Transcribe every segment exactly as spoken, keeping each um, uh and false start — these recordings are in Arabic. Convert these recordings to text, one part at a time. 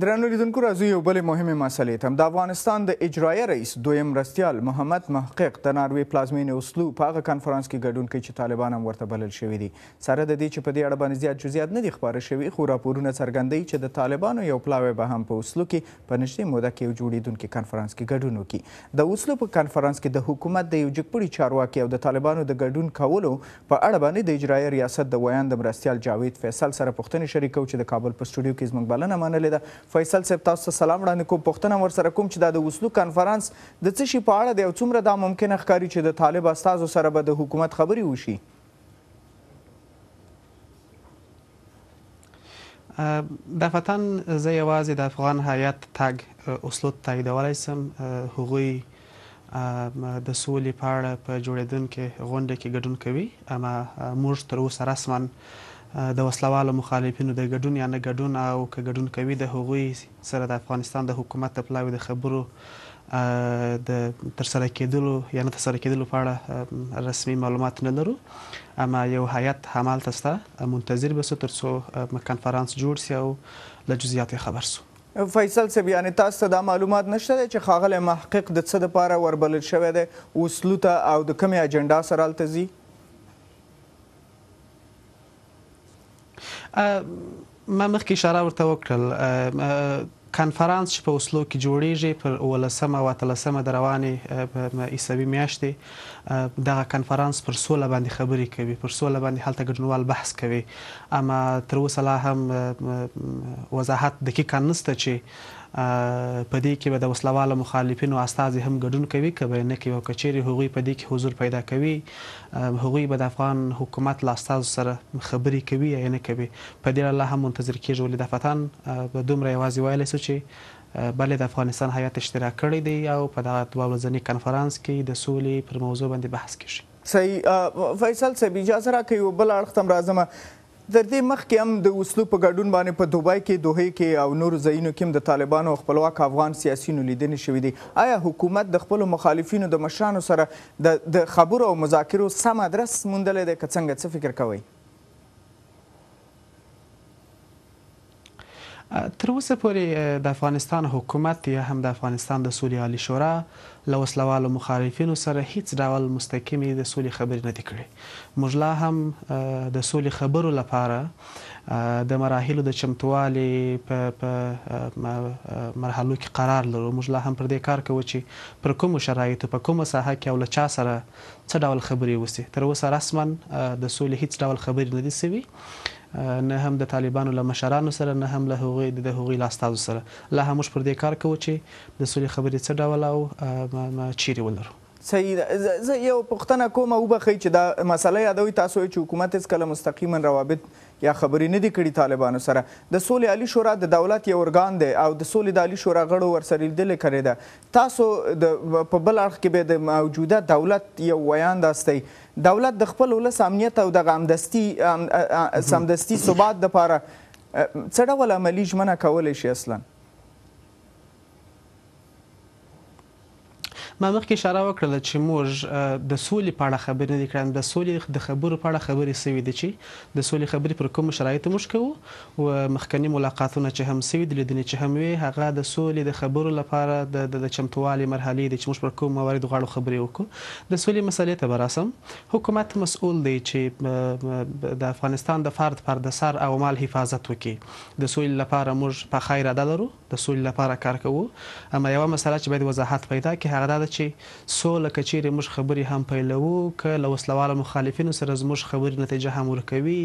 درنو لیدونکو راځو یو بلې مهمې مسلې ته. د افغانستان د اجرایه رئیس دویم مرستیال محمد محقق د ناروې پلازمینې اوسلو په هغه کنفرانس کې ګډون کوي چې طالبان هم ورته بلل شوي دي. سره د دې چې په دې اړه باندې زیات جزئیات نه دي خپاره شوي، خو راپورونه څرګندوي چې د طالبانو یو پلاوی به هم په اوسلو کې په نږدې موده کې یو جوړېدونکي کنفرانس کې ګډون وکړي. د اوسلو په کنفرانس کې د حکومت د یو جګپړي چارواکي او د طالبانو د ګډون کولو په اړه باندې د اجرایه ریاست د ویاند مرستیال جاوید فیصل سره پوښتنې شریکو چې د کابل په سټوډیو کې زموږ بلنه منلې ده. فیصل صاحب تاسو سلام وړاندې کوم. پوښتنه ور سره کوم چې دا د اوسلو کنفرانس د څه شي په اړه دی او څومره دا ممکنه ښکاري چې د طالب استازو سره به د حکومت خبرې وشي؟ دفعتاً زه یوازې د افغان هیات تګ اوسلو تاییدولی سم. هغوی د سولې په اړه په جوړېدونکې غونډه کې ګډون کوي، اما موږ تر اوسه رسماً د وسلوالو مخالفینو د ګډون یا نه ګډون او که ګډون کوي د هغوی سره د افغانستان د حکومت د پلاوي د خبرو د ترسره کېدلو یا نه ترسره کېدلو په اړه رسمي معلومات نه لرو، اما یو هیات همالته شته. منتظر به سو تر څو کنفرانس جوړ سي او له جزئیات خبر سو. فیصل صاحب، یعنې تاسو ته دا معلومات نشته دی چې ښاغلی محقق د څه دپاره وربلل شوی دی اوسلو ته او د کومې اجنډا سره هلته ځي؟ ما مخکې اشاره ورته وکړل، کنفرانس چې په اوسلو کې جوړیږي پر اوولسمه او اتلسمه د روانې عیسوي میاشتې دغه کنفرانس پر سوله باندې خبرې کوي، پر سوله باندې هلته ګډونوال بحث کوي، اما تر اوسه لا هم وضاحت دقیقا نسته چې په دې کې به د وسلوالو مخالفینو استازي هم ګډون کوي که به یې نه کوي، او که چیرې هغوی په دې کې حضور پیدا کوي هغوی به د افغان حکومت له استازو سره خبرې کوي یا نه کوي. په دې اړه لا هم منتظر کېږو. ولې دفتاً به دومره یوازې ویلی سو چې بلې د افغانستان هیات اشتراک کړی دی او په دغه دوه ورځني کنفرانس کې د سولې پر موضوع باندې بحث کېږي. صحیح. فیصل صاحب اجازه راکوي یو بل اړخ ته راځمه. تر دې مخکې هم د اوسلو په ګډون باندې په دوبۍ کې، دوحې کې او نورو ځایونو کې هم د طالبانو او خپلواک افغان سیاسینو لیدنې شوي دي. آیا حکومت د خپلو مخالفینو د مشرانو سره د خبرو او مذاکرو سم ادرس موندلی دی که څنګه؟ څه فکر کوئ؟ تر اوسه پورې د افغانستان حکومت یا هم د افغانستان د سولې عالي شورا له وسلوالو مخالفینو سره هیڅ ډول مستقیمې د سولې خبرې نه دي کړې. موږ لا هم د سولې خبرو لپاره د مراحلو د چمتووالي په مرحلو کې قرار لرو. موږ لا هم پر دې کار کوو چې پر کومو شرایطو په کومه ساحه کې او له چا سره څه ډول خبرې وسي. تر اوسه رسما د سولې هیڅ ډول خبرې نه دي سوي، نه هم د طالبانو له مشرانو سره نه هم له هغوی د هغوی له استازو سره. لا هم موږ پر دې کار کوو چې د سولې خبرې څه ډول او چیرې ولرو. صحیح ده. زه یو پوښتنه کوم او بخی چې دا مسله یادوي تاسو چې حکومت هیڅکله مستقیما روابط یا خبرې نه دي کړي طالبانو سره. د سولې عالي شورا د دولت یو ارګان دی او د سولې د عالي شورا غړو ورسره لیدلې کړې ده. تاسو په بل اړخ کې به د موجوده دولت یو ویاند استئ. دولت د خپل ولس امنیت او د سمدستي ثبات دپاره څه ډول عملي ژمنه کولی شي؟ اصلا ما مخکې اشاره وکړله چې موږ د سولې په اړه خبرې نه دي کړې. د سولې د خبرو په اړه خبرې سوي دي چې د سولې خبرې پر کومو شرایطو موږ کوو او مخکني ملاقاتونه چې هم سوي دي لیدنې چې هم وي هغه د سولې د خبرو لپاره د چمتووالي مرحلې دي چې موږ پر کومو مواردو غواړو خبرې وکړو. د سولې مسلې ته به راسم. حکومت مسؤول دی چې د افغانستان د فرد پر د سر او مال حفاظت وکړي. د سولې لپاره موږ په خیر اراده لرو، د سولې لپاره کار کوو، اما یوه مسله چې باید وضاحت پیدا کړي هغه دا چې سوله که چیرې موږ خبرې هم پیلوو که له وسلوالو مخالفینو سره زموږ خبرې نتیجه هم ورکوي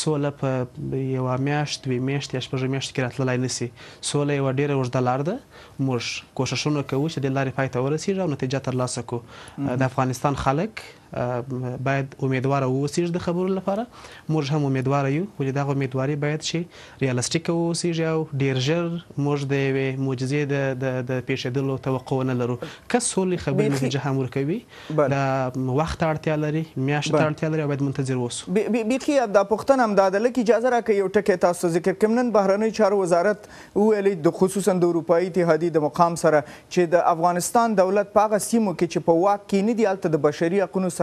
سوله په یوه میاشت دوې میاشتې یا شپږ میاشتو کې راتللی نه سي. سوله یوه ډېره اوږده لار ده. موږ کوششونه کوو چې دې لارې پای ته ورسېږو او نتیجه ترلاسه کړو. د افغانستان خلک باید امیدواره واوسېږي د خبرو لپاره. موږ هم امیدواره یو، ولې دغه امیدواري باید چې ریالسټیکه واوسېږي او ډېر ژر موږ د یوې معجزې د پېښېدلو توقع نه لرو. که سولې خبرې نتیجه هم ورکوي د وخت اړتیا لري، میاشتو ته اړتیا لري او باید منتظر واوسو. بیخي دا پوښتنه هم دا ده. لږ اجازه راکړئ یو ټکی تاسو ذکر کړم. نن بهرنیو چارو وزارت وویلې د خصوصا د اروپایي اتحادیې د مقام سره چې د افغانستان دولت په هغه سیمو کې چې په واک کې نه دي هلته د بشري حقونو سره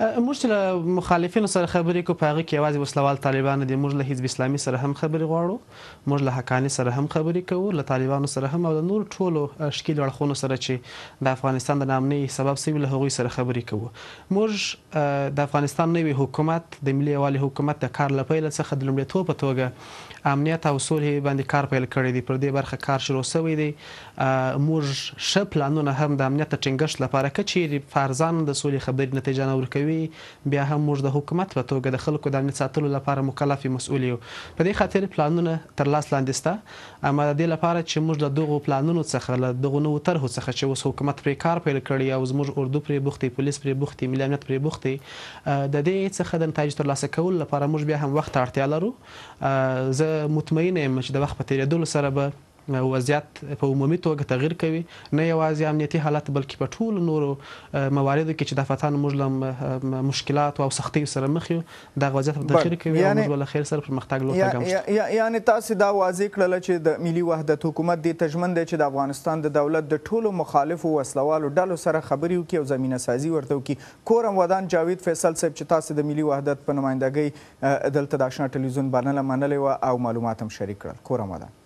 موږ چې له مخالفینو سره خبرې کوو په هغې کې یوازې وسلوال طالبان دي. موږ له حزب اسلامي سره هم خبرې غواړو، موږ له حقاني سره هم خبرې کوو، له طالبانو سره هم او د نورو ټولو ښکیلو اړخونو سره چې د افغانستان د ناامنۍ سبب سوي له هغوی سره خبرې کوو. موږ د افغانستان نوی حکومت د ملي یووالي حکومت د کار له پیله څخه د لومړیتوب په توګه امنیت او سولې باندې کار پیل کړی دی. پر دې برخه کار شروع سوی دی. موږ ښه پلانونه هم د امنیت د ټینګښت لپاره که چیرې فرزان د سولې خبرې نتیجه نه ورکوي بیا هم موږ د حکومت په توګه د خلکو د امنیت ساتلو لپاره مکلف مسؤول یو. په دې خاطر پلانونه تر لاس لاندې شته. اما د دې لپاره چې موږ د دغو پلانونو څخه له دغو نوو طرحو څخه چې اوس حکومت پرې کار پیل کړي او زموږ اردو پرې بوختي، پولیس پرې بوختي، ملي امنیت پرې بوختي، د دې څخه د نتایجو ترلاسه کولو لپاره موږ بیا هم وخت ته اړتیا لرو. زه مطمئن یم چې د وخت په تېرېدلو سره به وضعیت په عمومي توګه تغییر کوي، نه یوازې امنیتي حالت بلکې په ټولو نورو مواردو کې چې د افغانستان موږ له مشکلاتو او سختیو سره مخ یو دغه وضعیت به تغییر کوي او موږ به له خیر سره پرمختګ لور ته ګام. یعنې تاسې دا واضح کړله چې د ملي وحدت حکومت دې ته ژمن دی چې د افغانستان د دولت د ټولو مخالفو وسلوالو ډلو سره خبرې وکړي او زمینه سازي ورته وکړي. کورم ودان جاوید فیصل صاحب چې تاسې د ملي وحدت په نمایندګۍ دلته د اشنا ټلویزیون بانله منلې وه او معلومات هم شریک کړل، کورم ودان.